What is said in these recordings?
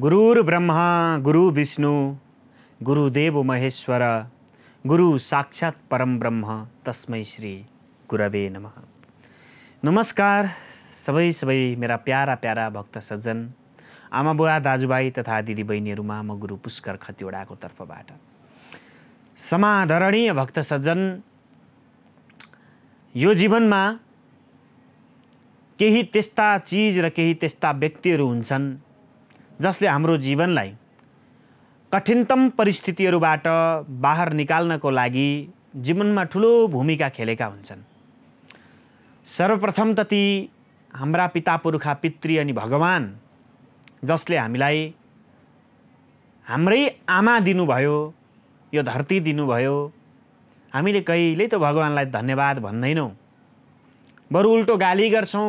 गुरुर् ब्रह्मा गुरु विष्णु गुरुदेव महेश्वरा गुरु साक्षात परम ब्रह्म तस्मै श्री गुरवे नमः। नमस्कार सबै मेरा प्यारा प्यारा भक्त सज्जन आमा बुवा दाजुभाइ तथा दिदी बहिनीहरुमा म गुरु पुष्कर खतिवडाको तर्फबाट समादरणीय भक्त सज्जन, यो जीवनमा केही त्यस्ता चीज र केही त्यस्ता व्यक्तिहरु हुन्छन् जसले हाम्रो जीवनलाई कठिनतम परिस्थितिहरूबाट बाहर निकाल्नको लागि जीवनमा ठुलो भूमिका खेलेका हुन्छन्। सर्वप्रथम त ती हाम्रा पिता पुर्खा पितृ अनि भगवान, जसले हामीलाई हाम्रै आमा दिनुभयो, यो धरती दिनुभयो। हामीले कहिल्यै त भगवानलाई धन्यवाद भन्दैनौं, बरु उल्टो गाली गर्छौं।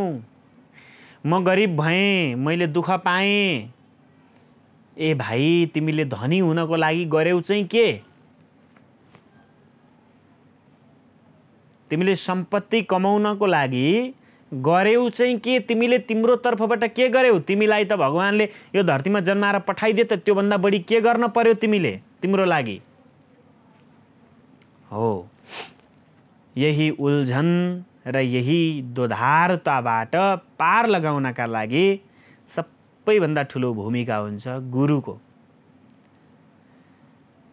म गरिब भएँ, मैले दुःख पाएँ, ए भाइ तिमीले धनी हुनको लागि गर्यौ चाहिँ के? तिमीले सम्पत्ति कमाउनको लागि गर्यौ चाहिँ के? तिमीले तिम्रो तर्फबाट के गर्यौ? तिमीलाई त भगवानले यो धरतीमा जन्माएर पठाइदिए त त्योभन्दा बढी के गर्न पर्यो तिमीले तिम्रो लागि? हो, यही उल्झन र यही दोधारताबाट पार लगाउनका लागि सबैभन्दा ठुलो भूमिका हुन्छ गुरुको।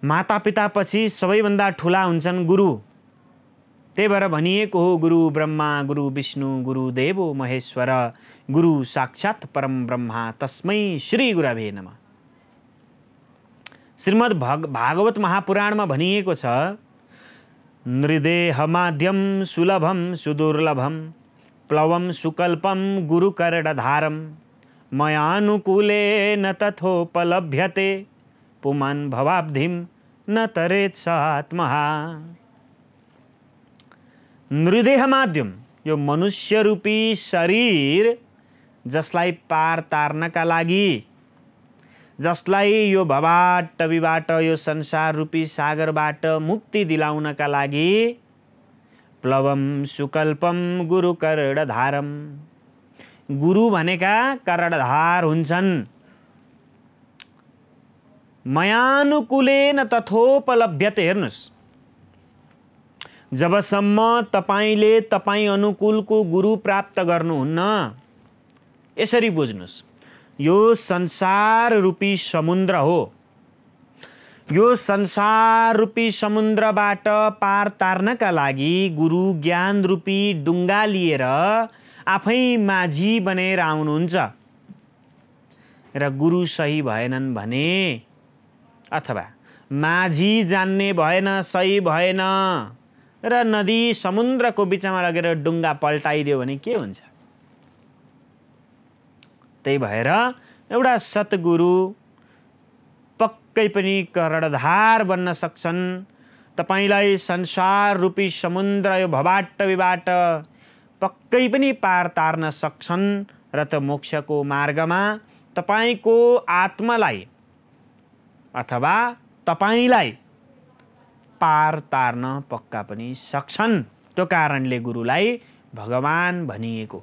माता पिता पछि सबैभन्दा ठुला हुन्छन् गुरु। त्यही भएर भनिएको हो, गुरु ब्रह्मा गुरु विष्णु गुरुदेव महेश्वर गुरु साक्षात् परम ब्रह्मा तस्मै श्री गुरवे नमः। श्रीमद् भागवत महापुराणमा भनिएको छ, नृदेह माध्यम सुलभम सुदुर्लभम प्लवम सुकल्पम गुरुकर्णधारम मयानुकूले न तथोपलभ्यते पुमान् भवाब्धिम न तरेत्स आत्महा। नृदेह माध्यम, यो मनुष्य रूपी शरीर जसलाई पार तार्नका लागि, जसलाई यो भबाट विबाट यो संसार रूपी सागरबाट मुक्ति दिलाउनका लागि प्लवम सुकल्पम गुरुकर्णधारम, गुरु भनेका कर्णधार हुन्छन्। मयानुकूलेन तथोपलभ्यते, हेर्नुस्, जबसम्म तपाईले तपाई अनुकूलको गुरु प्राप्त गर्नुहुन्न, यसरी बुझ्नुस्, यो संसार रूपी समुद्र हो। यो संसार रूपी समुद्रबाट पार तार्नका लागि गुरु ज्ञान रूपी डुङ्गा लिएर आफै माझी बनेर आउनुहुन्छ र गुरु सही भएनन् भने, अथवा माझी जान्ने भएन, सही भएन र नदी समुद्रको बिचमा लगेर डुङ्गा पल्टाइदियो भने के हुन्छ? त्यही भएर एउटा सतगुरु पक्कै पनि कर्णधार बन्न सक्छन्। तपाईलाई संसार रूपी समुद्र यो भबाट विबाट पक्कै पनि पार तार्न सक्छन् र त मोक्षको मार्गमा तपाईको आत्मालाई अथवा तपाईलाई पार तार्न पक्का पनि सक्छन्। त्यो कारणले गुरुलाई भगवान भनिएको।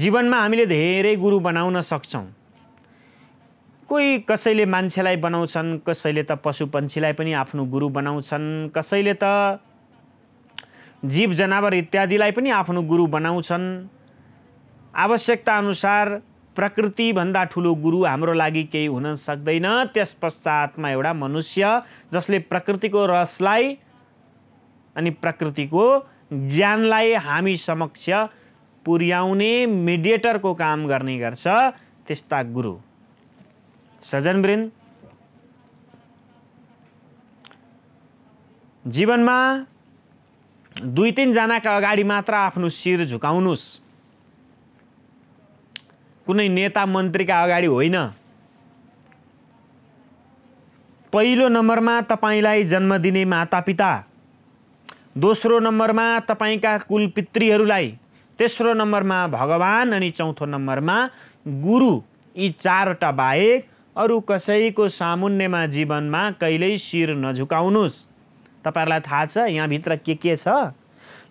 जीवनमा हामीले धेरै गुरु बनाउन सक्छौँ। कोही कसैले मान्छेलाई बनाउँछन्, कसैले त पशु पन्छीलाई पनि आफ्नो गुरु बनाउँछन्, कसैले त जीव जनावर इत्यादिलाई पनि आफ्नो गुरु बनाउँछन्। आवश्यकता अनुसार प्रकृतिभन्दा ठुलो गुरु हाम्रो लागि केही हुन सक्दैन। त्यस पश्चातमा एउटा मनुष्य जसले प्रकृतिको रसलाई अनि प्रकृतिको ज्ञानलाई हामी समक्ष पुर्याउने मिडिएटरको काम गर्ने गर्छ, त्यस्ता गुरु। सज्जनवृन्द, जीवनमा दुई तीन जनाका अगाडि मात्र आफ्नो शिर झुकाउनुस्, कुनै नेता मन्त्रीका अगाडि होइन। पहिलो नम्बरमा तपाईलाई जन्म दिने माता पिता, दोस्रो नम्बरमा तपाईका कुल पितृहरूलाई, तेस्रो नंबर में भगवान अनि चौथो नंबर में गुरु। यी चारवटा बाहेक अरु कसैको सामुन्नेमा जीवनमा कहिल्यै शिर नझुकाउनुस्। तपाईहरुलाई थाहा छ यहाँ भित्र के छ?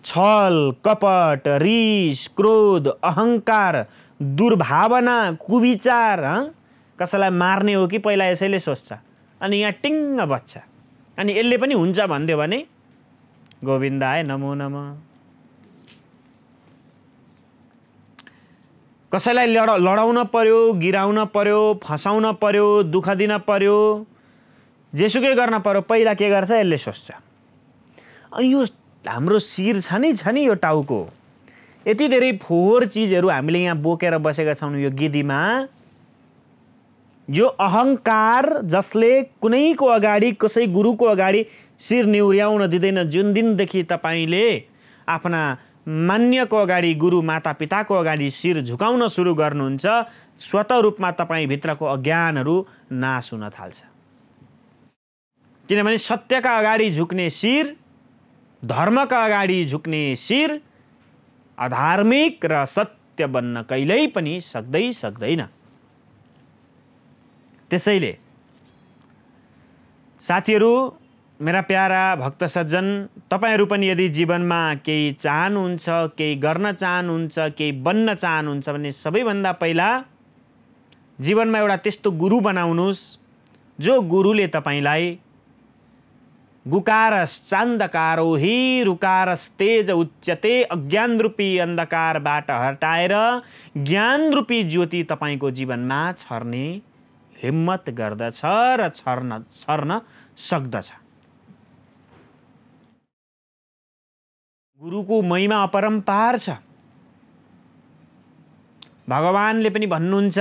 छल, कपट, रिस, क्रोध, अहंकार, दुर्भावना, कुविचार। कसैलाई मार्ने हो कि पहिला यसैले सोच्छ अनि यहाँ टिंग बच्छ अनि यसले पनि हुन्छ भन्दियो भने गोविन्दाय नमो नमः। कसैलाई लडाउन पर्यो, गिराउन पर्यो, फसाउन पर्यो, दुख दिन पर्यो, जेसुकै गर्न पर्यो, पहिला के गर्छ? यसले सोच्छ। अनि यो हाम्रो शिर छ नि यो टाउको, यति धेरै फोहोर चीजहरु हामीले यहाँ बोकेर बसेका छौं यो गिदीमा। यो अहंकार जसले कुनैको अगाडि कसै गुरुको अगाडि शिर निउर्याउन दिदैन, जुन दिनदेखि तपाईले आफ्ना मान्यको अगाडि गुरु माता पिताको अगाडि शिर झुकाउन सुरु गर्नुहुन्छ, स्वतः रूपमा तपाई भित्रको अज्ञानहरु नाश हुन थाल्छ। किनभने सत्यका अगाडि झुक्ने शिर, धर्मका अगाडि झुक्ने शिर अधार्मिक र सत्य बन्न कहिल्यै पनि सक्दैन। त्यसैले साथीहरु, मेरा प्यारा भक्त सज्जन, तपाईहरु पनि यदि जीवनमा केही चाहनुहुन्छ, केही गर्न चाहनुहुन्छ, केही बन्न चाहनुहुन्छ भने सबैभन्दा पहिला जीवनमा एउटा त्यस्तो गुरु बनाउनुस् जो गुरुले तपाईलाई गुकारस चान्दकारो हि रुकारस तेज उच्चते अज्ञान रूपी अन्धकारबाट हटाएर ज्ञान रूपी ज्योति तपाईको जीवनमा छर्ने हिम्मत गर्दछ र छर्न सक्दछ। गुरुको महिमा अपरम्पार छ। भगवानले पनि भन्नुहुन्छ,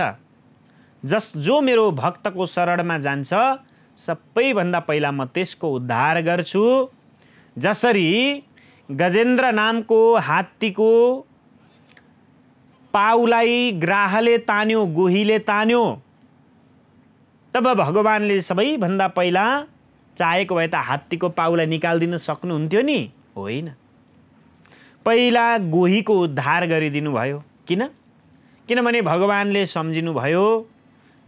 जो मेरो भक्तको शरणमा जान्छ सबैभन्दा पहिला म त्यसको उद्धार गर्छु। जसरी गजेन्द्र नामको हात्तीको पाउलाई ग्राहले तान्यो, गोहीले तान्यो, तब भगवानले सबैभन्दा पहिला चाहेको भए त हात्तीको पाउलाई निकाल्दिन सक्नुहुन्थ्यो नि? होइन, पहिला गोहीको उद्धार गरिदिनु भयो। किनभने भगवानले सम्झिनु भयो,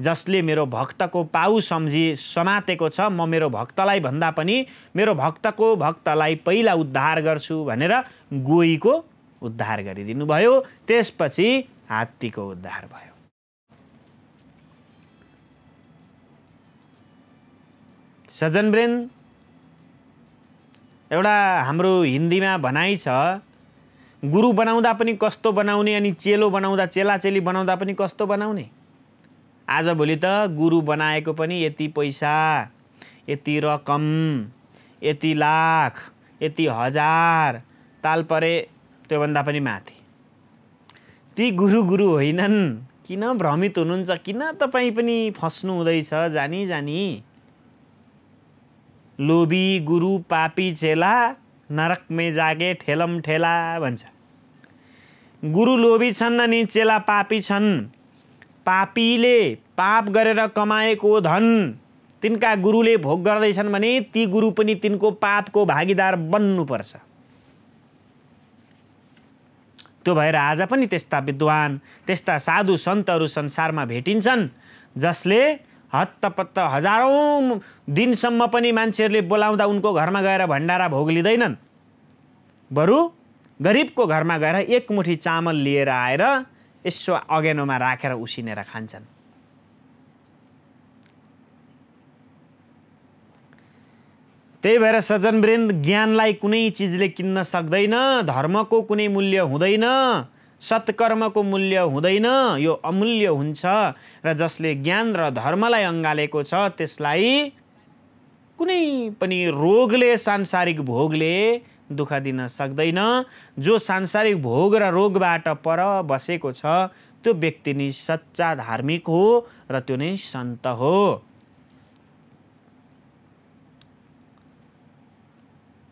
जसले मेरो भक्तको पाउ समातेको छ म मेरो भक्तलाई भन्दा पनि मेरो भक्तको भक्तलाई पहिला उद्धार गर्छु भनेर गोहीको उद्धार गरिदिनु भयो। त्यसपछि हात्तीको उद्धार भयो। सज्जनवृन्द, एउटा हाम्रो हिन्दीमा भनाइ छ, गुरु बनाउँदा पनि कस्तो बनाउने अनि चेलो बनाउँदा चेलाचेली बनाउँदा पनि कस्तो बनाउने। आजभोलि त गुरु बनाएको पनि यति पैसा, यति रकम, यति लाख, यति हजार, ताल परे त्योभन्दा पनि माथि। ती गुरु होइनन्। किन भ्रमित हुनुहुन्छ? किन तपाईँ पनि फस्नु हुँदैछ जानी? लोभी गुरु पापी चेला नरकमै जागे ठेलम ठेला भन्छ। गुरु लोभी छन् अनि चेला पापी छन्। पापीले पाप गरेर कमाएको धन तिनका गुरुले भोग गर्दैछन् भने ती गुरु पनि तिनको पापको भागीदार बन्नुपर्छ। त्यो भएर आज पनि त्यस्ता विद्वान, त्यस्ता साधु सन्तहरू संसारमा भेटिन्छन् जसले हत्तपत्त हजारौं दिनसम्म पनि मान्छेहरुले बोलाउँदा उनको घरमा गएर भण्डारा भोग लिँदैनन्। बरु गरिबको घरमा गएर एक मुठी चामल लिएर आएर यसो अगेनोमा राखेर उसिनेर खान्छन्। त्यही भएर सज्जनवृन्द, ज्ञानलाई कुनै चीजले किन्न सक्दैन, धर्मको कुनै मूल्य हुँदैन, सत्कर्मको मूल्य हुँदैन, यो अमूल्य हुन्छ र जसले ज्ञान र धर्मलाई अंगालेको छ त्यसलाई कुनै पनि रोगले, सांसारिक भोगले दुःख दिन सक्दैन। जो सांसारिक भोग र रोगबाट पर बसेको छ त्यो व्यक्ति नै सच्चा धार्मिक हो र त्यो नै सन्त हो।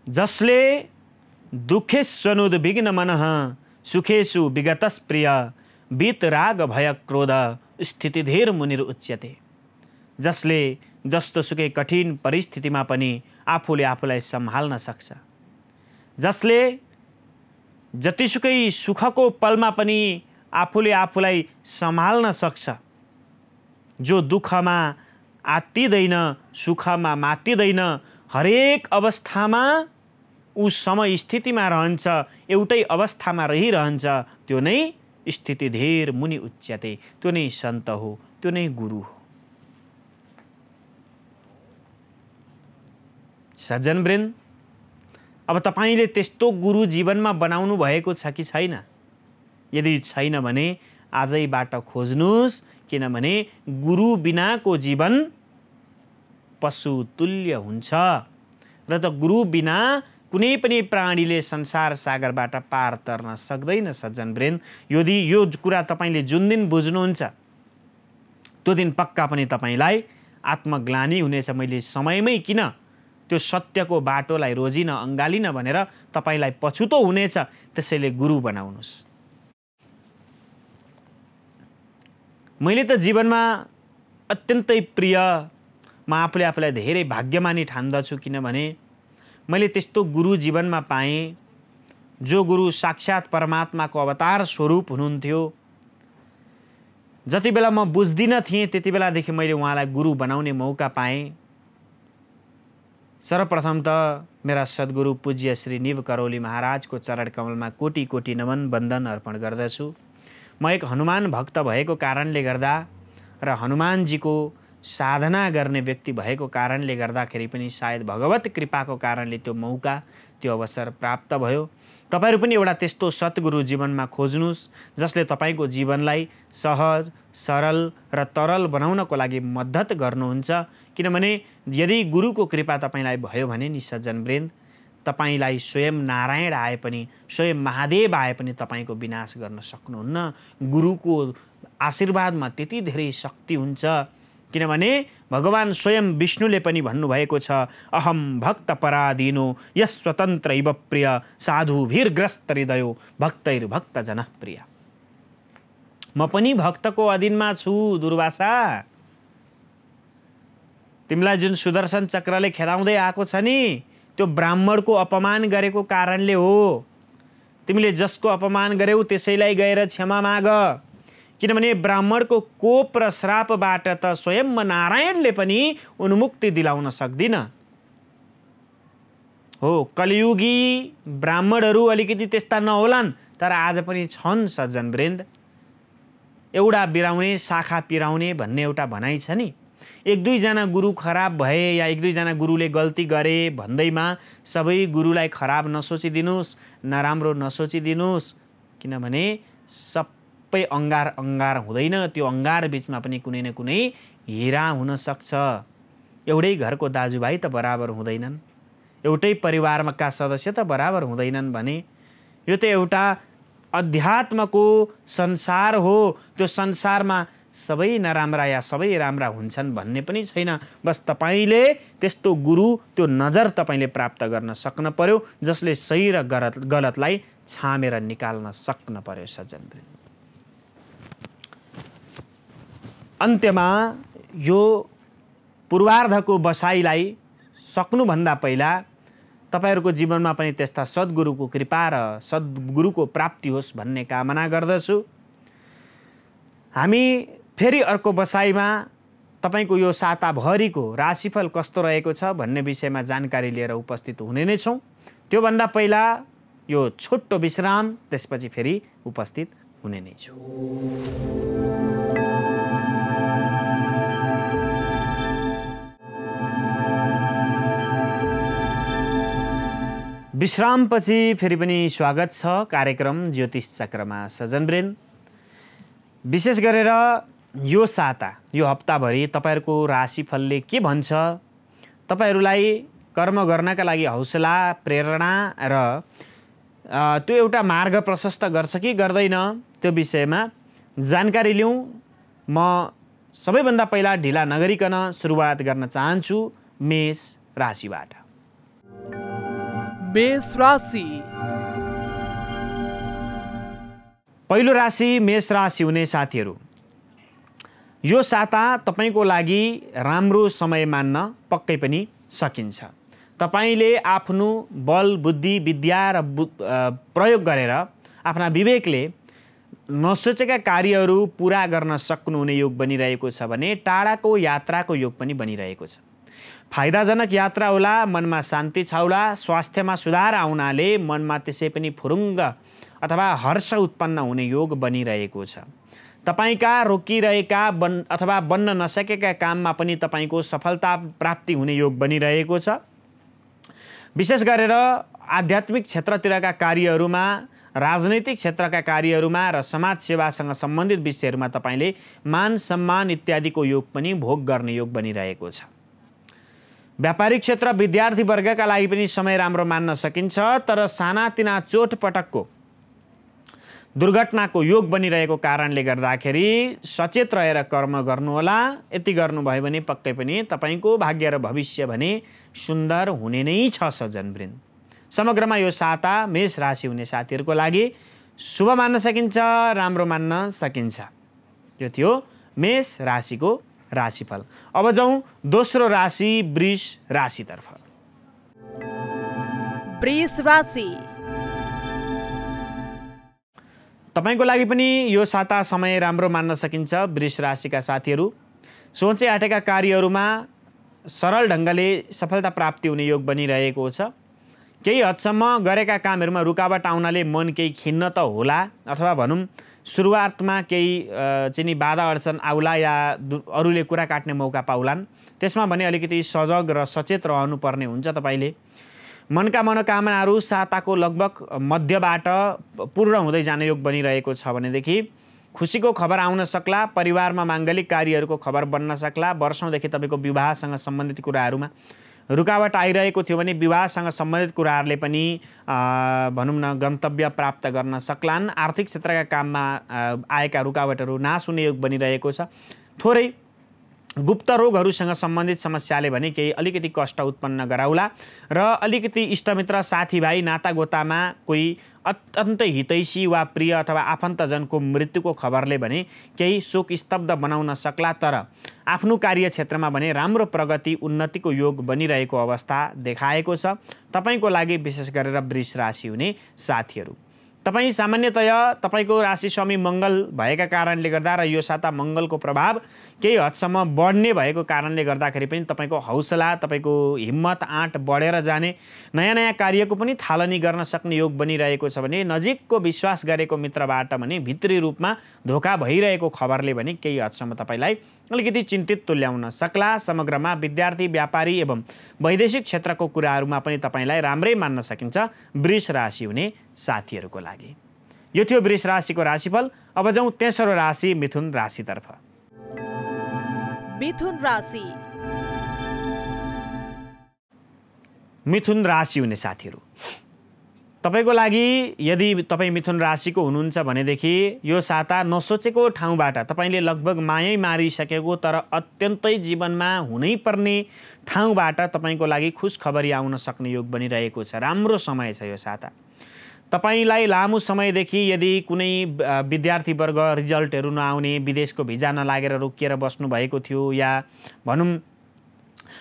जसले दुखेस्नुद विघ्न मनः सुखेशु विगतस प्रिय बीत राग भय क्रोध स्थिति धेर मुनिर उच्यते। जसले जस्तो सुकै कठिन परिस्थितिमा पनि आफूले आफूलाई सम्हाल्न सक्छ, जसले जतिसुकै सुखको पलमा पनि आफूले आफूलाई सम्हाल्न सक्छ। जो दुःखमा आत्तिदैन, सुखमा मात्तिदैन, हरेक अवस्थामा ऊ समय स्थितिमा रहन्छ, एउटै अवस्थामा रहिरहन्छ। त्यो नै स्थिति धेर मुनि उच्यते, त्यो नै सन्त हो, त्यो नै गुरु हो। सज्जनवृन्द, अब तपाईले त्यस्तो गुरु जीवनमा बनाउनु भएको छ कि छैन? यदि छैन भने आजैबाट खोज्नुस्, किनभने गुरु बिनाको जीवन पशुतुल्य हुन्छ र त गुरु बिना कुनै पनि प्राणीले संसार सागरबाट पार तर्न सक्दैन। सज्जनवृन्द, यदि यो कुरा तपाईले जुन दिन बुझ्नुहुन्छ त्यो दिन पक्का पनि तपाईलाई आत्मग्लानी हुनेछ। मैले समयमै किन त्यो सत्यको बाटोलाई रोजिन अंगालिन भनेर तपाईलाई पछुतो हुनेछ। त्यसैले गुरु बनाउनुस्। मैले त जीवनमा अत्यन्तै प्रिय, म आफूले आफूलाई धेरै भाग्यमानी ठान्दछु, किनभने मैले त्यस्तो गुरु जीवनमा पाएँ जो गुरु साक्षात् परमात्माको अवतार स्वरूप हुनुहुन्थ्यो। जति बेला म बुझ्दिन थिएँ त्यति बेलादेखि मैले उहाँलाई गुरु बनाउने मौका पाएँ। सर्वप्रथम त मेरा सद्गुरु पूज्य श्री निवकरौली महाराजको चरण कमलमा कोटि कोटि नमन बन्दन अर्पण गर्दछु। म एक हनुमान भक्त भएको कारणले गर्दा र हनुमानजीको साधना गर्ने व्यक्ति भएको कारणले गर्दाखेरि पनि सायद भगवत कृपाको कारणले त्यो मौका, त्यो अवसर प्राप्त भयो। तपाईहरु पनि एउटा त्यस्तो सद्गुरु जीवनमा खोज्नुस् जसले तपाईको जीवनलाई सहज, सरल र तरल बनाउनको लागि मद्दत गर्नुहुन्छ। किनभने यदि गुरुको कृपा तपाईलाई भयो भने नि सज्जनवृन्द, तपाईलाई स्वयं नारायण आए पनि, स्वयं महादेव आए पनि तपाईको विनाश गर्न सक्नुहुन्न। गुरुको आशीर्वादमा त्यति धेरै शक्ति हुन्छ, किनभने भगवान स्वयं विष्णुले पनि भन्नुभएको छ, अहम भक्त पराधीनो यस स्वतन्त्र इव प्रिय साधु भीरग्रस्त हृदयो भक्तैर भक्त जनप्रिय। म पनि भक्तको अधीनमा छु। दुर्वासा, तिमीलाई जुन सुदर्शन चक्रले खेदाउँदै आएको छ नि, त्यो ब्राह्मणको अपमान गरेको कारणले हो। तिमीले जसको अपमान गर्यौ त्यसैलाई गएर क्षमा माग, किनभने ब्राह्मणको कोप र श्रापबाट त स्वयं नारायणले पनि उन्मुक्ति दिलाउन सक्दिन हो। कलियुगी ब्राह्मणहरू अलिकति त्यस्ता नहोलान्, तर आज पनि छन्। सज्जनवृन्द, एउटा बिराउने शाखा पिराउने भन्ने एउटा भनाइ छ नि। एक दुईजना गुरु खराब भए या एक दुईजना गुरुले गल्ती गरे भन्दैमा सबै गुरुलाई खराब नसोचिदिनुस्, नराम्रो नसोचिदिनुस्, किनभने सबै अंगार अंगार हुँदैन। त्यो अंगार बीचमा पनि कुनै न कुनै हीरा हुन सक्छ। एउटै घरको दाजुभाइ त बराबर हुँदैनन्, एउटै परिवारका सदस्य त बराबर हुँदैनन् भने यो त एउटा अध्यात्मको संसार हो। त्यो संसारमा सबै नराम्रा या सबै राम्रा हुन्छन् भन्ने पनि छैन। बस तपाईले त्यस्तो गुरु, त्यो नजर तपाईले प्राप्त गर्न सक्नु पर्यो जसले सही र गलतलाई छामेर निकाल्न सक्नु पर्यो। सज्जनवृन्द, अन्त्यमा यो पूर्वार्धको बसाइलाई सक्नुभन्दा पहिला तपाईहरुको जीवनमा पनि त्यस्ता सद्गुरुको कृपा र सद्गुरुको प्राप्ति होस् भन्ने कामना गर्दछु। हामी फेरि अर्को बसाइमा तपाईको यो साताभरिको राशिफल कस्तो रहेको छ भन्ने विषयमा जानकारी लिएर उपस्थित हुने नै छौं। त्योभन्दा पहिला यो छोटो विश्राम, त्यसपछि फेरि उपस्थित हुने नै छौं। विश्रामपछि फेरि पनि स्वागत छ कार्यक्रम ज्योतिष चक्रमा। सज्जनवृन्द, विशेष गरेर यो साता, यो हप्ताभरि तपाईहरुको राशिफलले के भन्छ, तपाईहरुलाई कर्म गर्नका लागि हौसला, प्रेरणा र त्यो एउटा मार्ग प्रशस्त गर्छ कि गर्दैन, त्यो विषयमा जानकारी लिउँ। म सबैभन्दा पहिला ढिला नगरिकन सुरुवात गर्न चाहन्छु मेष राशिबाट। मेष राशि, पहिलो राशि मेष राशि हुने साथीहरू, यो साता तपाईको लागि राम्रो समय मान्न पक्कै पनि सकिन्छ। तपाईले आफ्नो बल बुद्धि विद्या र प्रयोग गरेर आफ्ना विवेकले नसोचेका कार्यहरू पूरा गर्न सक्नुहुने योग बनिरहेको छ भने टाढाको यात्राको योग पनि बनिरहेको छ। फाइदाजनक यात्रा होला, मनमा शान्ति छाउला, स्वास्थ्यमा सुधार आउनाले मनमा त्यसै पनि फुरुङ्ग अथवा हर्ष उत्पन्न हुने योग बनिरहेको छ। तपाईका रोकिरहेका अथवा बन्न नसकेका काममा पनि तपाईको सफलता प्राप्ति हुने योग बनिरहेको छ। विशेष गरेर आध्यात्मिक क्षेत्रतिरका कार्यहरूमा, राजनीतिक क्षेत्रका कार्यहरूमा र समाज सेवासँग सम्बन्धित विषयहरूमा तपाईले मान सम्मान इत्यादिको योग पनि भोग गर्ने योग बनिरहेको छ। व्यापारिक क्षेत्र विद्यार्थी वर्गका लागि पनि समय राम्रो मान्न सकिन्छ, तर सानातिना चोटपटकको दुर्घटनाको योग बनिरहेको कारणले गर्दाखेरि सचेत रहेर कर्म गर्नुहोला। यति गर्नुभयो भने पक्कै पनि तपाईको भाग्य र भविष्य भने सुन्दर हुने नै छ। सज्जनवृन्द, समग्रमा यो साता मेष राशि हुने साथीहरूको लागि शुभ मान्न सकिन्छ, राम्रो मान्न सकिन्छ। यो थियो मेष राशिको राशिफल। अब जाउँ दोस्रो राशि वृष राशितर्फ। वृष राशि, तपाईको लागि पनि यो साता समय राम्रो मान्न सकिन्छ। वृष राशिका साथीहरू सोचे आँटेका कार्यहरूमा सरल ढंगले सफलता प्राप्ति हुने योग बनिरहेको छ। केही हदसम्म गरेका कामहरुमा रुकावट आउनाले मन केही खिन्न त होला, अथवा भनौं सुरुवातमा केही चाहिँ बाधा अडचन आउला या अरूले कुरा काट्ने मौका पाउलान्। त्यसमा भने अलिकति सजग र सचेत रहनु पर्ने हुन्छ। तपाईले मनका मनोकामनाहरु साताको लगभग मध्यबाट पूर्ण हुँदै जाने योग बनिरहेको छ भनेदेखि खुशीको खबर आउन सक्ला, परिवारमा मांगलिक कार्यहरुको खबर बन्न सक्ला। वर्षौंदेखि तपाईको विवाहसँग सम्बन्धित कुराहरुमा रुकावट आइरहेको थियो भने विवाहसँग सम्बन्धित कुराहरुले पनि भनौं न गन्तव्य प्राप्त गर्न सक्लान्। आर्थिक क्षेत्रका काममा आएका रुकावटहरु नाश हुने योग बनिरहेको छ। थोरै गुप्त रोगहरुसँग सम्बन्धित समस्याले भने केही अलिकति कष्ट उत्पन्न गराउला र अलिकति इष्टमित्र साथीभाइ नातागोतामा कोही अत्यन्त हितैषी वा प्रिय अथवा आफन्तजनको मृत्युको खबरले भने केही शोक स्तब्ध बनाउन सक्ला। तर आफ्नो कार्यक्षेत्रमा भने राम्रो प्रगति उन्नतिको योग बनिरहेको अवस्था देखाएको छ। तपाईको लागि विशेष गरेर वृष राशि हुने साथीहरू तपाई सामान्यतया तपाईको राशि स्वामी मंगल भएका कारणले गर्दा र यो साता मंगलको प्रभाव केही हदसम्म बढ्ने भएको कारणले गर्दाखेरि पनि तपाईको हौसला, तपाईको हिम्मत आँट बढेर जाने, नयाँ नयाँ कार्यको पनि थालनी गर्न सक्ने योग बनिरहेको छ भने नजिकको विश्वास गरेको मित्रबाट भने भित्री रूपमा धोका भइरहेको खबरले भने केही हदसम्म तपाईलाई अलिकति चिन्तित तुल्याउन सक्ला। समग्रमा विद्यार्थी, व्यापारी एवं वैदेशिक क्षेत्रको कुराहरुमा पनि तपाईलाई राम्रै मान्न सकिन्छ वृष राशि हुने साथीहरुको लागि। यो थियो वृष राशिको राशिफल। अब जाउँ तेस्रो राशि मिथुन राशितर्फ। मिथुन राशि, मिथुन राशि हुने साथीहरु तपाईको लागि यदि तपाई मिथुन राशिको हुनुहुन्छ भनेदेखि यो साता नसोचेको ठाउँबाट तपाईले लगभग मायै मारिसकेको तर अत्यन्तै जीवनमा हुनै पर्ने ठाउँबाट तपाईको लागि खुशखबरी आउन सक्ने योग बनिरहेको छ। राम्रो समय छ यो साता। तपाईलाई लामो समयदेखि यदि कुनै विद्यार्थी वर्ग रिजल्टहरु नआउने, विदेशको भिजा नलागेर रोकिएर बस्नु भएको थियो, या भनौं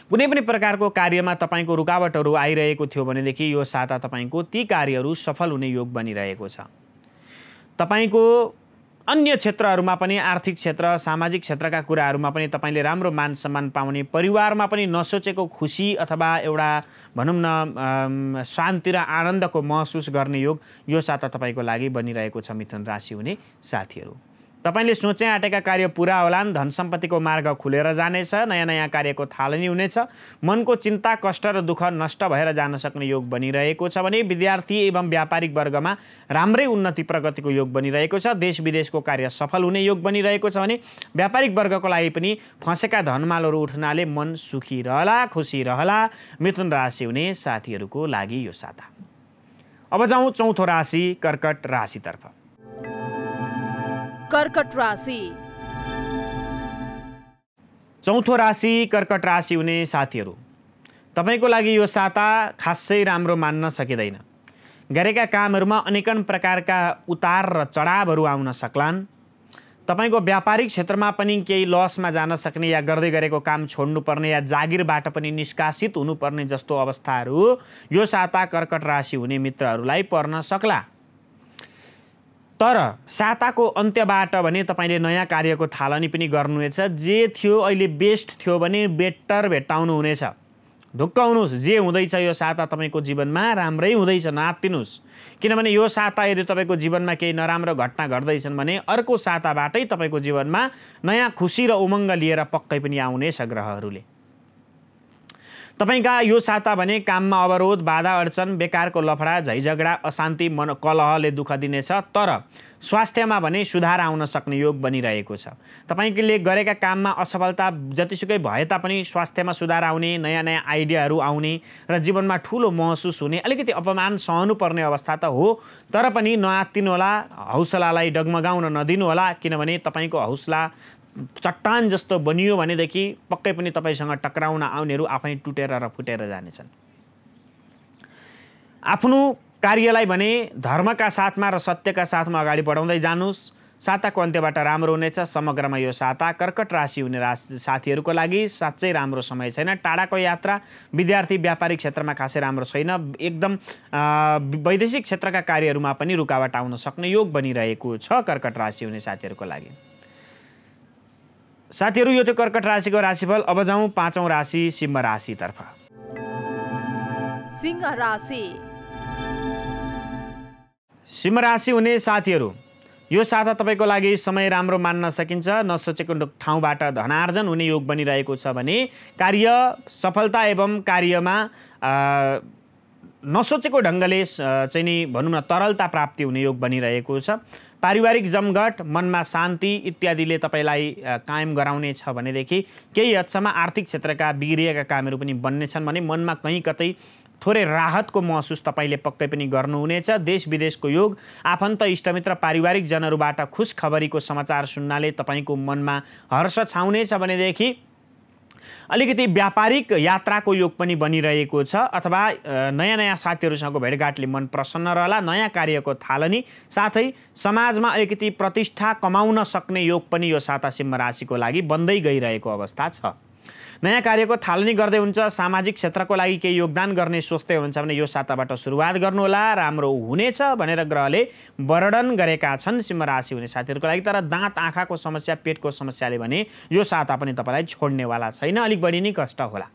कुनै पनि प्रकारको कार्यमा तपाईको रुकावटहरु आइरहेको थियो भनेदेखि यो साता तपाईको ती कार्यहरु सफल हुने योग बनिरहेको छ। तपाईको अन्य क्षेत्रहरुमा पनि आर्थिक क्षेत्र, सामाजिक क्षेत्रका कुराहरुमा पनि तपाईले राम्रो मान सम्मान पाउने, परिवारमा पनि नसोचेको खुशी अथवा एउटा भनौं न शान्ति र आनन्दको महसुस गर्ने योग यो साता तपाईको लागि बनिरहेको छ। मिथुन राशि हुने साथीहरु तपाईले सोचे आँटेका कार्य पूरा होलान्, धन सम्पत्तिको मार्ग खुलेर जानेछ, नयाँ नयाँ कार्यको थालनी हुनेछ, मनको चिन्ता कष्ट र दुःख नष्ट भएर जान सक्ने योग बनिरहेको छ भने विद्यार्थी एवं व्यापारिक वर्गमा राम्रै उन्नति प्रगतिको योग बनिरहेको छ। देश विदेशको कार्य सफल हुने योग बनिरहेको छ भने व्यापारिक वर्गको लागि पनि फसेका धनमालहरु उठ्नाले मन सुखी रहला, खुशी रहला। मिथुन राशि हुने साथीहरुको लागि यो साता। अब जाउँ चौथो राशि कर्कट राशितर्फ। कर्कट राशि, चौथो राशि कर्कट राशि हुने साथीहरु तपाईको लागि यो साता खासै राम्रो मान्न सकिदैन। गरेका कामहरुमा अनेकन प्रकारका उतार र चढावहरु आउन सक्लान्। तपाईको व्यापारिक क्षेत्रमा पनि केही लसमा जान सक्ने या गर्दै गरेको काम छोड्नु पर्ने या जागिरबाट पनि निष्कासित हुनुपर्ने जस्तो अवस्थाहरू यो साता कर्कट राशि हुने मित्रहरूलाई पर्न सक्ला। तर साताको अन्त्यबाट भने तपाईले नयाँ कार्यको थालनी पनि गर्नुहुनेछ। जे थियो अहिले बेस्ट थियो भने बेटर भेटाउनु हुनेछ। ढुक्क हुनुस्, जे हुँदैछ यो साता तपाईको जीवनमा राम्रै हुँदैछ, नआत्तिनुस्। किनभने यो साता यदि तपाईको जीवनमा केही नराम्रो घटना घट्दैछन् भने अर्को साताबाटै तपाईको जीवनमा नयाँ खुशी र उमङ्ग लिएर पक्कै पनि आउनेछ ग्रहहरूले। तपाईका यो साता भने काममा अवरोध, बाधा, अडचन, बेकारको लफडा, झैझगडा, अशान्ति, मन कलहले दुःख दिनेछ। तर स्वास्थ्यमा भने सुधार आउन सक्ने योग बनिरहेको छ। तपाईले गरेका काममा असफलता जतिसुकै भए तापनि स्वास्थ्यमा सुधार आउने, नयाँ नयाँ आइडियाहरू आउने र जीवनमा ठूलो महसुस हुने, अलिकति अपमान सहनुपर्ने अवस्था त हो, तर पनि नआत्तिनुहोला, हौसलालाई डगमगाउन नदिनुहोला। किनभने तपाईको हौसला चट्टान जस्तो बनियो भनेदेखि पक्कै पनि तपाईसँग टक्राउन आउनेहरू आफै टुटेर र फुटेर जानेछन्। आफ्नो कार्यलाई भने धर्मका साथमा र सत्यका साथमा अगाडि बढाउँदै जानुस्। साताको अन्त्यबाट राम्रो हुनेछ। समग्रमा यो साता कर्कट राशि हुने साथीहरूको लागि साँच्चै राम्रो समय छैन। टाढाको यात्रा, विद्यार्थी, व्यापारिक क्षेत्रमा खासै राम्रो छैन। एकदम वैदेशिक क्षेत्रका कार्यहरूमा पनि रुकावट आउन सक्ने योग बनिरहेको छ कर्कट राशि हुने साथीहरूको लागि। साथीहरू, यो त्यो कर्कट राशिको राशिफल। अब जाउँ पाँचौं राशि सिंह राशितर्फ। सिंह राशि हुने साथीहरू, यो साता तपाईको लागि समय राम्रो मान्न सकिन्छ। नसोचेको ठाउँबाट धनार्जन हुने योग बनिरहेको छ भने कार्य सफलता एवं कार्यमा नसोचेको ढङ्गले चाहिँ नि भनौँ न तरलता प्राप्ति हुने योग बनिरहेको छ। पारिवारिक जमघट, मनमा शान्ति इत्यादिले तपाईलाई कायम गराउने छ भनेदेखि केही हदसम्म आर्थिक क्षेत्रका बिग्रिएका कामहरू पनि बन्नेछन् भने मनमा कहीँ कतै थोरै राहतको महसुस तपाईले पक्कै पनि गर्नुहुनेछ। देश विदेशको योग, आफन्त, इष्टमित्र, पारिवारिक जनहरूबाट खुसखबरीको समाचार सुन्नाले तपाईको मनमा हर्ष छाउनेछ भनेदेखि अलिकति व्यापारिक यात्राको योग पनि बनिरहेको छ। अथवा नयाँ नयाँ साथीहरूसँगको भेटघाटले मन प्रसन्न रहला। नयाँ कार्यको थालनी साथै समाजमा अलिकति प्रतिष्ठा कमाउन सक्ने योग पनि यो साता सिंह राशिको लागि बन्दै गइरहेको अवस्था छ। नयाँ कार्यको थालनी गर्दै हुन्छ। सामाजिक क्षेत्रको लागि केही योगदान गर्ने सोच्दै हुन्छ भने यो साताबाट सुरुवात गर्नुहोला, राम्रो हुनेछ भनेर ग्रहले वर्णन गरेका छन् सिंह राशि हुने साथीहरूको लागि। तर दाँत, आँखाको समस्या, पेटको समस्याले भने यो साता पनि तपाईँलाई छोड्नेवाला छैन, अलिक बढी नै कष्ट होला।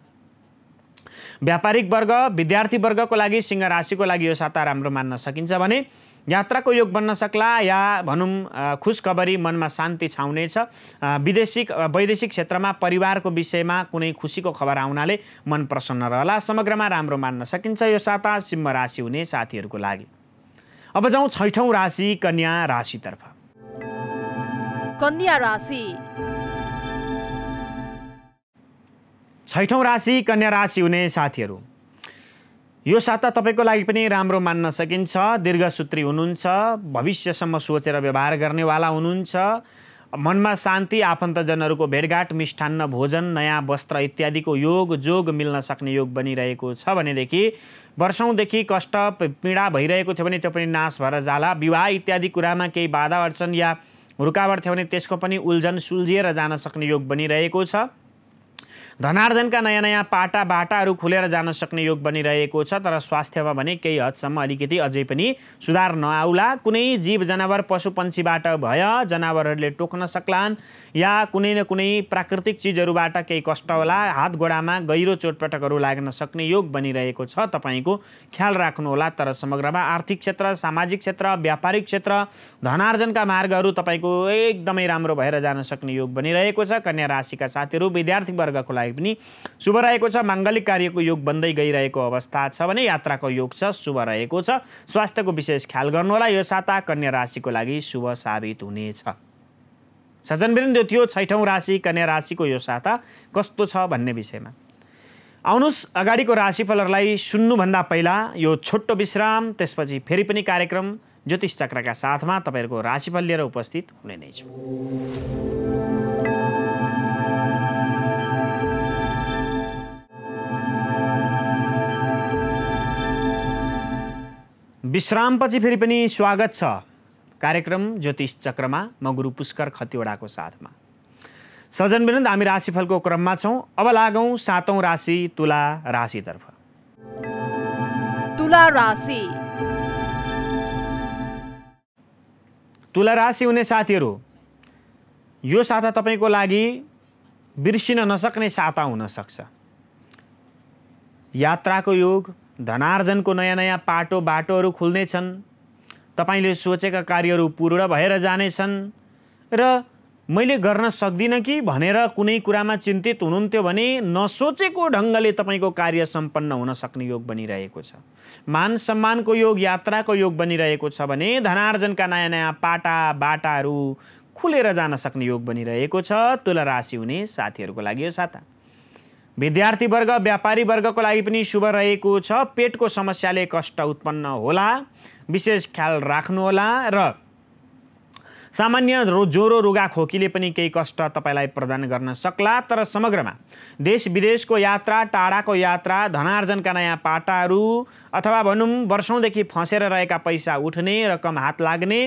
व्यापारिक वर्ग, विद्यार्थी वर्गको लागि सिंह राशिको लागि यो साता राम्रो मान्न सकिन्छ भने यात्राको योग बन्न सक्ला या भनौँ खुसखबरी, मनमा शान्ति छाउनेछ। वैदेशिक क्षेत्रमा परिवारको विषयमा कुनै खुसीको खबर आउनाले मन प्रसन्न रहला। समग्रमा राम्रो मान्न सकिन्छ यो साता सिंह राशि हुने साथीहरूको लागि। अब जाउँ छैठौं राशि कन्या राशितर्फ। छैठौं राशि कन्या राशि हुने साथीहरू, यो साता तपाईको लागि पनि राम्रो मान्न सकिन्छ। दीर्घसूत्री हुनुहुन्छ, भविष्यसम्म सोचेर व्यवहार गर्नेवाला हुनुहुन्छ। मनमा शान्ति, आफन्तजनहरूको भेटघाट, मिष्ठान्न भोजन, नयाँ वस्त्र इत्यादिको योग जोग मिल्न सक्ने योग बनिरहेको छ भनेदेखि वर्षौंदेखि कष्ट पीडा भइरहेको थियो भने त्यो पनि नाश भएर जाला। विवाह इत्यादि कुरामा केही बाधा, अडचन या रुकावट थियो भने त्यसको पनि उल्झन सुल्झिएर जान सक्ने योग बनिरहेको छ। धनार्जनका नयाँ नयाँ पाटा बाटाहरू खुलेर जान सक्ने योग बनिरहेको छ। तर स्वास्थ्यमा भने केही हदसम्म अलिकति अझै पनि सुधार नआउला। कुनै जीव जनावर, पशु पन्छीबाट भय, जनावरहरूले टोक्न सक्लान् या कुनै न कुनै प्राकृतिक चिजहरूबाट केही कष्ट होला। हात गोडामा गहिरो चोटपटकहरू लाग्न सक्ने योग बनिरहेको छ, तपाईँको ख्याल राख्नुहोला। तर समग्रमा आर्थिक क्षेत्र, सामाजिक क्षेत्र, व्यापारिक क्षेत्र, धनार्जनका मार्गहरू तपाईँको एकदमै राम्रो भएर जान सक्ने योग बनिरहेको छ कन्या राशिका साथीहरू। विद्यार्थी वर्गको पनि शुभ रहेको छ। मांगलिक कार्यको योग बन्दै गइरहेको अवस्था छ भने यात्राको योग छ, शुभ रहेको छ। स्वास्थ्यको विशेष ख्याल गर्नुहोला, यो साता कन्या राशिको लागि शुभ साबित हुनेछ। सज्जनवृन्द, यो थियो छैठौं राशि कन्या राशिको यो साता कस्तो छ भन्ने विषयमा। आउनुस् अगाडिको राशिफलहरूलाई सुन्नुभन्दा पहिला यो छोटो विश्राम, त्यसपछि फेरि पनि कार्यक्रम ज्योतिष चक्रका साथमा तपाईहरुको राशिफल लिएर उपस्थित हुने नै छु। विश्रामपछि फेरि पनि स्वागत छ कार्यक्रम ज्योतिष चक्र में म गुरु पुष्कर खतिवड़ा को साथ में। सज्जनवृन्द, हामी राशिफल को क्रम में छौं। अब लागौं सातौं राशि तुला राशितर्फ। तुला राशि हुने साथीहरु, यो साता तपाईको लागि बिर्सिन नसक्ने साता हुन सक्छ। यात्राको योग, धनार्जनको नयाँ नयाँ पाटो बाटोहरु खुल्ने छन्। तपाईले सोचेका कार्यहरु पूर्ण भएर जाने छन् र मैले गर्न सक्दिन कि भनेर कुनै कुरामा चिन्तित हुनुहुन्थ्यो भने नसोचेको ढंगले तपाईको कार्य सम्पन्न हुन सक्ने योग बनिरहेको छ। मान सम्मानको योग, यात्राको योग बनिरहेको छ भने धनार्जनका नयाँ नयाँ पाटा बाटाहरू खुलेर जान सक्ने योग बनिरहेको छ। तुला राशि हुने साथीहरूको लागि यो साता। विद्यार्थी वर्ग, व्यापारी वर्गको लागि पनि शुभ रहेको छ। पेटको समस्याले कष्ट उत्पन्न होला, विशेष ख्याल राख्नु होला र सामान्य ज्वरो रुगा खोकीले पनि केही कष्ट तपाईलाई प्रदान गर्न सक्ला। तर समग्रमा देश विदेशको यात्रा, टाढाको यात्रा, धनार्जनका नयाँ पाटाहरू अथवा भनौं वर्षौंदेखि फसेर रहेका पैसा उठ्ने, रकम हात लाग्ने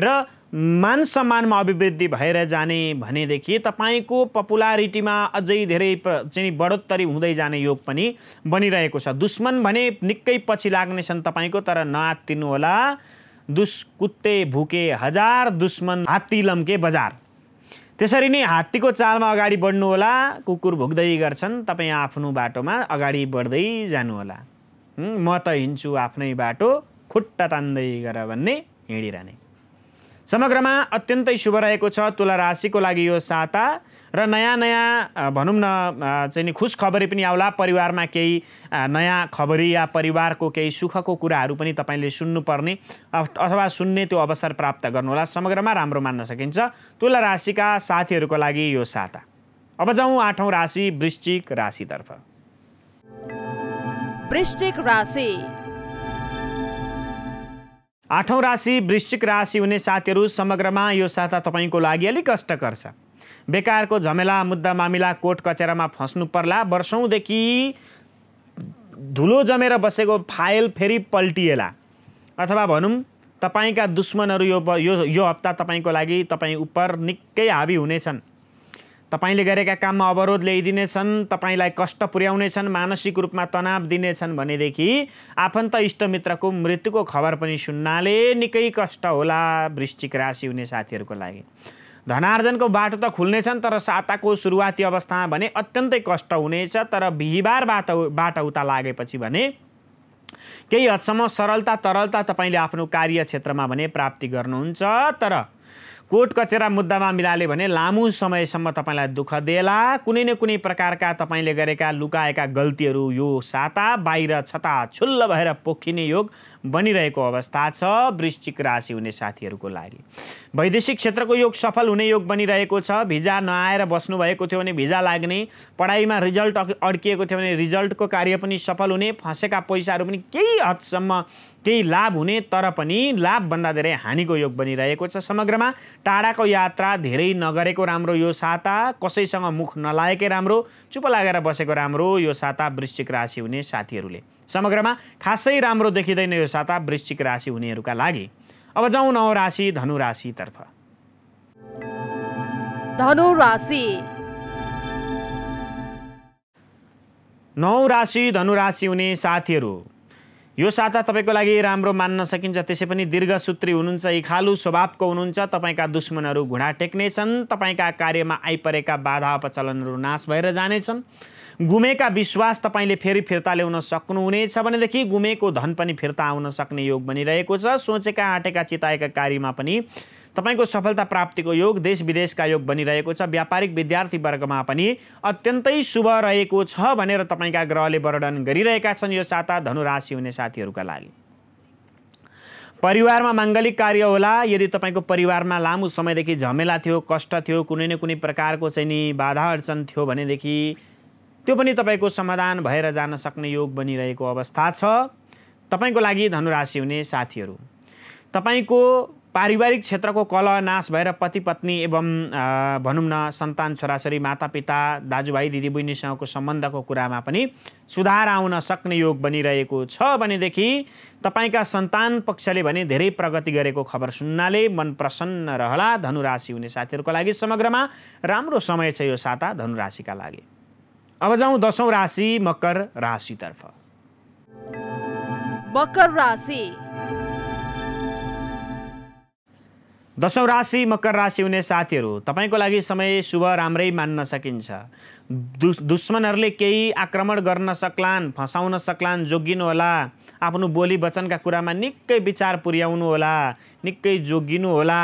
र मान सम्मानमा अभिवृद्धि भएर जाने भनेदेखि तपाईको पपुलारिटीमा अझै धेरै चाहिँ बढोत्तरी हुँदै जाने योग पनि बनिरहेको छ। दुश्मन भने निकै पछि लाग्नेछन् तपाईको, तर नआत्तिनु होला। कुत्ते भुके हजार, दुश्मन हात्ती लम्के बजार। त्यसरी नै हात्तीको चालमा अगाडि बढ्नु होला। कुकुर भुक्दै गर्छन्, तपाई आफ्नो बाटोमा अगाडि बढ्दै जानु होला। म त हिँड्छु आफ्नै बाटो, खुट्टा तान्दै गर भन्ने हिँडिरहने। समग्रमा अत्यन्तै शुभ रहेको छ तुला राशिको लागि यो साता र नयाँ नयाँ भनौं न चाहिँ खुश खबरी पनि आउला। परिवारमा केही नयाँ खबरी या परिवारको केही सुखको कुराहरू पनि तपाईले सुन्नुपर्ने अथवा सुन्ने त्यो अवसर प्राप्त गर्नुहोला। समग्रमा राम्रो मान्न सकिन्छ तुला राशिका साथीहरूको लागि यो साता। अब जाउँ आठौं राशि वृश्चिक राशितर्फ। आठौं राशि वृश्चिक राशि हुने साथीहरू, समग्रमा यो साता तपाईको लागि अलिक कष्टकर छ। बेकारको झमेला, मुद्दा मामिला, कोर्ट कचेरामा फस्नु पर्ला। वर्षौंदेखि धुलो जमेर बसेको फाइल फेरि पल्टिएला अथवा भनौं तपाईका दुश्मनहरू यो हप्ता तपाईको लागि तपाई उपर निकै हावी हुनेछन्। तपाईले गरेका काममा अवरोध ल्याइदिनेछन्, तपाईलाई कष्ट पुर्याउनेछन्, मानसिक रूपमा तनाव दिनेछन् भनेदेखि आफन्त इष्टमित्रको मृत्युको खबर पनि सुन्नाले निकै कष्ट होला वृश्चिक राशि हुने साथीहरूको लागि। धनार्जनको बाटो त खुल्नेछन्, तर साताको सुरुवाती अवस्थामा भने अत्यन्तै कष्ट हुनेछ। तर बिहीबार बाटो उता लागेपछि भने केही हदसम्म सरलता तरलता तपाईले आफ्नो कार्यक्षेत्रमा भने प्राप्ति गर्नुहुन्छ। तर कोर्ट कचेरा मुद्दा मामिलाले भने लामो समयसम्म तपाईलाई दुःख देला। कुनै न कुनै प्रकारका तपाईले गरेका लुकाएका गल्तीहरू यो साता बाहिर छता छुल्ल भएर पोखिने योग बनिरहेको अवस्था छ वृश्चिक राशि हुने साथीहरूको लागि। वैदेशिक क्षेत्रको योग सफल हुने योग बनिरहेको छ। भिजा नआएर बस्नु भएको थियो भने भिजा लाग्ने, पढाइमा रिजल्ट अड्किएको थियो भने रिजल्टको कार्य पनि सफल हुने, फसेका पैसाहरू पनि केही हदसम्म केही लाभ हुने, तर पनि लाभभन्दा धेरै हानिको योग बनिरहेको छ। समग्रमा टाढाको यात्रा धेरै नगरेको राम्रो यो साता, कसैसँग मुख नलाएकै राम्रो, चुप लागेर बसेको राम्रो यो साता वृश्चिक राशि हुने साथीहरूले। समग्रमा खासै राम्रो देखिदैन यो साता वृश्चिक राशि हुनेहरूका लागि। अब जाउँ नौ राशि धनु राशितर्फ। नौ राशि धनु राशि हुने साथीहरू, यो साता तपाईको लागि राम्रो मान्न सकिन्छ। त्यसै पनि दीर्घसूत्री हुनुहुन्छ, इखालु स्वभावको हुनुहुन्छ। तपाईका दुश्मनहरू घुँडा टेक्नेछन्, तपाईका कार्यमा आइपरेका बाधा अपचलनहरू नाश भएर जानेछन्। गुमेका विश्वास तपाईले फेरि फिर्ता ल्याउन सक्नुहुनेछ भनेदेखि गुमेको धन पनि फिर्ता आउन सक्ने योग बनिरहेको छ। सोचेका आँटेका चिताएका कार्यमा पनि तपाईको सफलता प्राप्तिको योग, देश विदेशका योग बनिरहेको छ। व्यापारिक विद्यार्थी वर्गमा पनि अत्यन्तै शुभ रहेको छ भनेर तपाईका ग्रहले वर्णन गरिरहेका छन् यो साता धनु राशि हुने साथीहरूका लागि। परिवारमा मांगलिक कार्य होला। यदि तपाईको परिवारमा लामो समयदेखि झमेला थियो, कष्ट थियो, कुनै न कुनै प्रकारको चाहिँ नि बाधा अडचन थियो भनेदेखि त्यो पनि तपाईको समाधान भएर जान सक्ने योग बनिरहेको अवस्था छ तपाईको लागि धनु राशि हुने साथीहरू। तपाईको पारिवारिक क्षेत्र को कलह नाश भएर पति पत्नी एवं भनौं न सन्तान छोराछोरी माता पिता दाजुभाइ दिदीबहिनीसँगको सम्बन्धको कुरामा पनि सुधार आउन सक्ने योग बनिरहेको छ भनेदेखि तपाईका सन्तान पक्षले भने धेरै प्रगति गरेको खबर सुन्नाले मन प्रसन्न रहला। धनुराशि हुने साथीहरुको लागि समग्रमा राम्रो समय छ यो साता धनुराशिका लागि। अब जाउँ 10औं राशि मकर राशितर्फ। मकर राशि। 10औं राशि मकर राशि हुने साथीहरु तपाईको लागि समय शुभ राम्रै मान्न सकिन्छ। दुश्मनहरुले केही आक्रमण गर्न सक्लान्, फसाउन सक्लान्, जोगिनु होला। आफ्नो बोली वचनका कुरामा निकै विचार पुर्याउनु होला, निकै जोगिनु होला।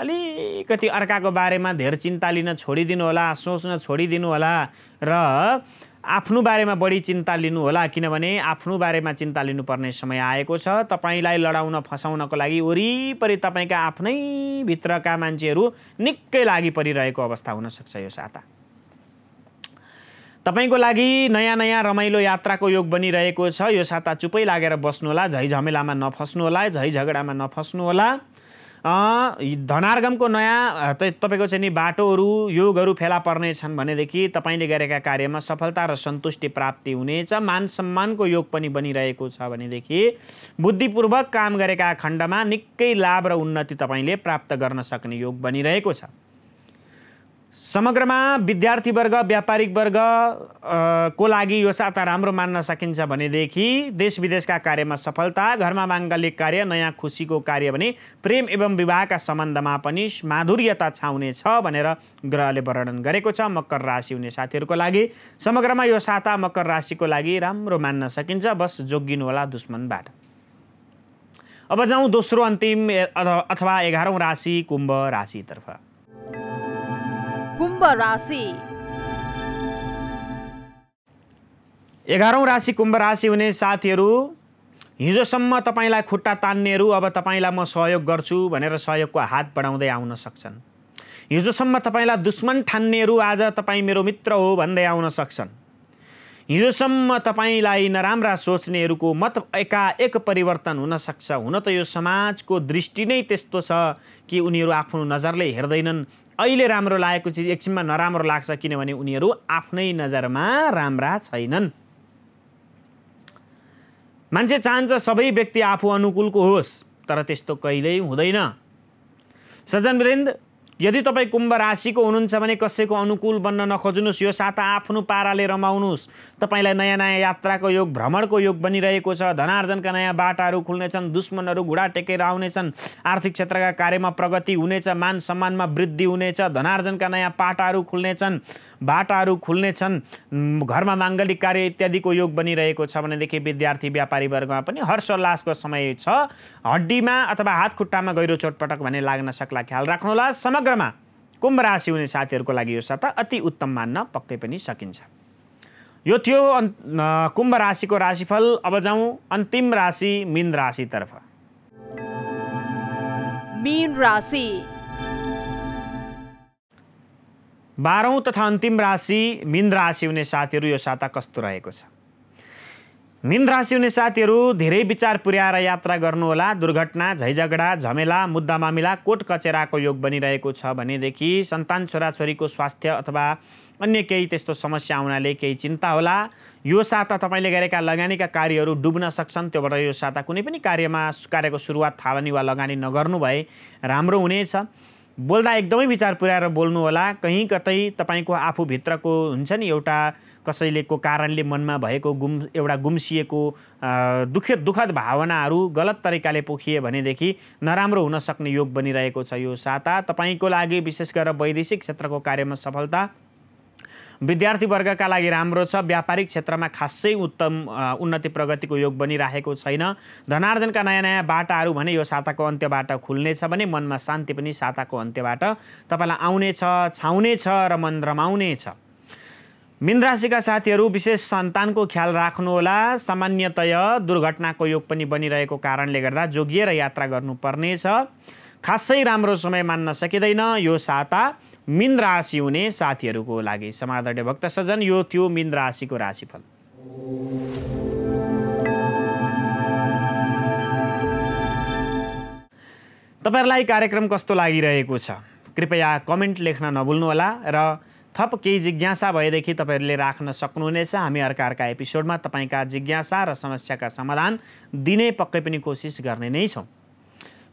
अलिकति अर्काको बारेमा धेर चिन्ता लिन छोडिदिनु होला, सोच्न छोडिदिनु होला र आफ्नो बारेमा बढी चिन्ता लिनु होला, किनभने आफ्नो बारेमा चिन्ता लिनुपर्ने समय आएको छ। तपाईलाई लडाउन फसाउनको लागि वरिपरि तपाईका आफ्नै भित्रका मान्छेहरू निकै लागि परिरहेको अवस्था हुन सक्छ यो साता। तपाईको लागि नयाँ नयाँ रमाइलो यात्राको योग बनिरहेको छ। यो साता चुपै लागेर बस्नु होला, झै झमेलामा नफस्नु होला, झै झगडामा नफस्नु होला। धनार्गमको नयाँ तपाईको चाहिँ नि बाटोहरू योगहरू फेला पर्ने छन् भनेदेखि तपाईले गरेका कार्यमा सफलता र सन्तुष्टि प्राप्ति हुनेछ। मान सम्मानको योग पनि बनिरहेको छ भनेदेखि बुद्धिपूर्वक काम गरेका खण्डमा निकै लाभ र उन्नति तपाईले प्राप्त गर्न सक्ने योग बनिरहेको छ। समग्रमा विद्यार्थी वर्ग व्यापारिक वर्ग को लागि यो साता राम्रो मान्न सकिन्छ भनेदेखि देश विदेशका कार्यमा सफलता, घरमा मांगलिक कार्य, नयाँ खुसीको कार्य भने प्रेम एवं विवाहका सम्बन्धमा पनि माधुर्यता छाउनेछ भनेर ग्रहले वर्णन गरेको छ। मकर राशि हुने साथीहरुको लागि समग्रमा यो साता मकर राशिको लागि राम्रो मान्न सकिन्छ। बस जोगिनु होला दुश्मनबाट। अब जाउँ दोस्रो अन्तिम अथवा 11औं राशि कुम्भ राशितर्फ। कुम्भ राशि। 11औं राशि कुम्भ राशि हुने साथीहरु हिजोसम्म तपाईलाई खुट्टा तान्नेहरु अब तपाईलाई म सहयोग गर्छु भनेर सहयोगको हात बढाउँदै आउन सक्छन्। हिजोसम्म तपाईलाई दुश्मन ठान्नेहरु आज तपाई मेरो मित्र हो भन्दै आउन सक्छन्। हिजोसम्म तपाईलाई नराम्रा सोच्नेहरुको मत एकाएक परिवर्तन हुन सक्छ। हुन त यो समाजको दृष्टि नै त्यस्तो छ कि उनीहरु आफ्नो नजरले हेर्दैनन्। अहिले राम्रो लागेको चीज एकछिनमा नराम्रो लाग्छ, किनभने उनीहरु आफ्नै नजरमा राम्रा छैनन्। मान्छे चाहन्छ सबै व्यक्ति आफू अनुकूलको होस्, तर त्यस्तो कहिल्यै हुँदैन। सज्जनवृन्द, यदि तपाई कुम्भ राशिको हुनुहुन्छ भने कसैको अनुकूल बन्न नखोज्नुस्। यो साता आफ्नो पाराले रमाउनुस्। तपाईलाई नयाँ नयाँ यात्राको योग, भ्रमणको योग बनिरहेको छ। धनार्जनका नयाँ बाटाहरू खुल्नेछन्। दुश्मनहरू घुडा टेकेर आउनेछन्। आर्थिक क्षेत्रका कार्यमा प्रगति हुनेछ। मान सम्मानमा वृद्धि हुनेछ। धनार्जनका नयाँ पाटाहरू खुल्नेछन्, बाटाहरू खुल्नेछन्। घरमा मांगलिक कार्य इत्यादिको योग बनिरहेको छ भनेदेखि विद्यार्थी व्यापारी वर्गमा पनि हर्षोल्लासको समय छ। हड्डीमा अथवा हात खुट्टामा गहिरो चोटपटक भने लाग्न सक्ला, ख्याल राख्नुहोला। समग्रमा कुम्भ राशि हुने साथीहरुको लागि यो साता अति उत्तम मान्न पक्कै पनि सकिन्छ। यो थियो कुम्भ राशिको राशिफल। अब जाउँ अन्तिम राशि मीन राशितर्फ। मीन राशि। 12औं तथा अन्तिम राशि मीन राशि हुने साथीहरु यो साता कस्तो रहेको छ। मीन राशि हुने साथीहरु धेरै विचार पुर्याएर यात्रा गर्नु होला। दुर्घटना, झैझगडा, झमेला, मुद्दा मामिला, कोर्ट कचेराको योग बनिरहेको छ भनेदेखि सन्तान छोराछोरीको स्वास्थ्य अथवा अन्य केही त्यस्तो समस्या आउनाले केही चिन्ता होला। यो साता तपाईले गरेका लगानीका कार्यहरू डुब्न सक्छन्। त्योबाट यो साता कुनै पनि कार्यको सुरुवात थालनी वा लगानी नगर्नु भए राम्रो हुनेछ। बोल्दा एकदमै विचार पुर्याएर बोल्नु होला। कहीँ कतै तपाईको आफू भित्रको हुन्छ नि एउटा कसैलेको कारणले मनमा भएको एउटा गुम्सिएको दुःखद भावनाहरू गलत तरिकाले पोखिए भनेदेखि नराम्रो हुन सक्ने योग बनिरहेको छ यो साता। तपाईको लागि विशेष गरेर वैदेशिक क्षेत्रको कार्यमा सफलता, विद्यार्थी वर्गका लागि राम्रो छ। व्यापारिक क्षेत्रमा खासै उत्तम उन्नति प्रगतिको योग बनिरहेको छैन। धनार्जनका नयाँ नयाँ बाटाहरू भने यो साताको अन्त्यबाट खुल्नेछ भने मनमा शान्ति पनि साताको अन्त्यबाट तपाईलाई आउनेछ, छाउनेछ र मन रमाउनेछ। मीन राशिका साथीहरू विशेष सन्तानको ख्याल राख्नुहोला। सामान्यतया दुर्घटनाको योग पनि बनिरहेको कारणले गर्दा जोगिएर यात्रा गर्नुपर्नेछ। खासै राम्रो समय मान्न सकिँदैन यो साता मीन राशि हुने साथीहरुको लागि। समादर्य भक्त सज्जन, यो थियो मीन राशिको राशिफल। तपाईहरुलाई कार्यक्रम कस्तो लागिरहेको छ कृपया कमेन्ट लेख्न नभुल्नु होला र थप केही जिज्ञासा भएदेखि तपाईहरुले राख्न सक्नुहुनेछ। हामी अर्का एपिसोडमा तपाईका जिज्ञासा र समस्याका समाधान दिने पक्कै पनि कोशिश गर्ने नै छौं।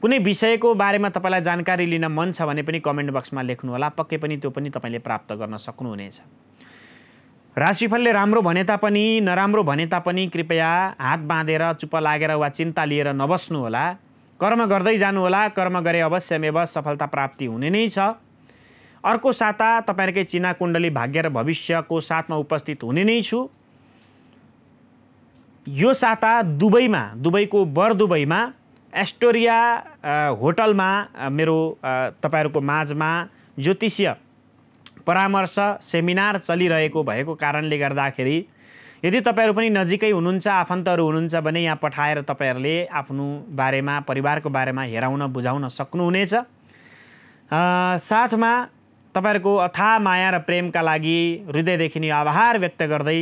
कुनै विषयको बारेमा तपाईलाई जानकारी लिन मन छ भने पनि कमेन्ट बक्समा लेख्नु होला, पक्कै पनि त्यो पनि तपाईले प्राप्त गर्न सक्नुहुनेछ। राशिफलले राम्रो भने तापनि नराम्रो भने तापनि कृपया हात बाँधेर चुप लागेर वा चिन्ता लिएर नबस्नु होला, कर्म गर्दै जानु होला। कर्म गरे अवश्यमेव सफलता प्राप्ति हुने नै छ। अर्को साता तपाईहरुकै चिना कुण्डली भाग्य र भविष्यको साथमा उपस्थित हुने नै छु। यो साता दुबईमा, दुबईको बर दुबईमा एस्टोरिया होटलमा मेरो तपाईहरुको माझमा ज्योतिषीय परामर्श सेमिनार चलिरहेको भएको कारणले गर्दाखेरि यदि तपाईहरु पनि नजिकै हुनुहुन्छ, आफन्तहरु हुनुहुन्छ भने यहाँ पठाएर तपाईहरुले आफ्नो बारेमा, परिवारको बारेमा हेराउन बुझाउन सक्नुहुनेछ। साथमा तपाईहरुको अथाह माया र प्रेमका लागि हृदयदेखि नै आभार व्यक्त गर्दै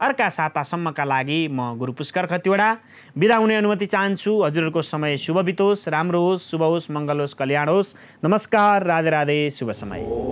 अर्का सातासम्मका लागि म गुरु पुष्कर खतिवडा बिदा हुने अनुमति चाहन्छु। हजुरहरुको समय शुभ बितोस्, राम्रो होस्, शुभ होस्, मङ्गल होस्, कल्याण होस्। नमस्कार, राधे राधे, शुभ समय।